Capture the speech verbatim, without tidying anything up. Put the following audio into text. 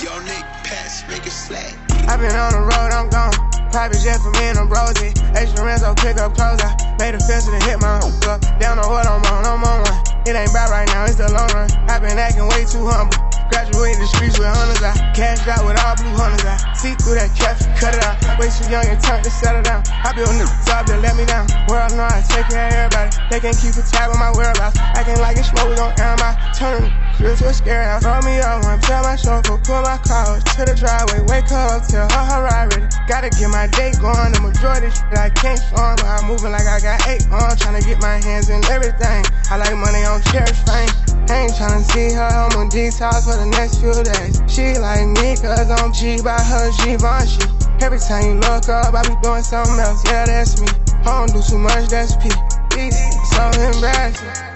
Your neck pass, make it slack. I been on the road, I'm gone. Private jet for me and I'm rosy. H. Lorenzo, pick up clothes. I made a fence and hit my own block. Down on what I'm on, I'm on one. It ain't about right now, it's the long run. I been acting way too humble. Graduated the streets with hunters. I cashed out with all blue hunters. I see through that cap, cut it out. Way too young and turned to settle down. I built new job that let me down. World know I take care of everybody. They can't keep a tab on my whereabouts. Acting like it's smoke, we gon' air my turn. It's a scary house. Throw me up, I'm tell my chauffeur, pull my car to the driveway. Wake up, tell her her ride ready. Gotta get my day going. The majority of shit I can't on, but I'm moving like I got eight on. Tryna get my hands in everything. I like money on cherish fame. I ain't tryna see her on my D's house for the next few days. She like me, cause I'm G by her Givenchy. Every time you look up, I be doing something else. Yeah, that's me. I don't do too much, that's P. Peace, so embarrassing.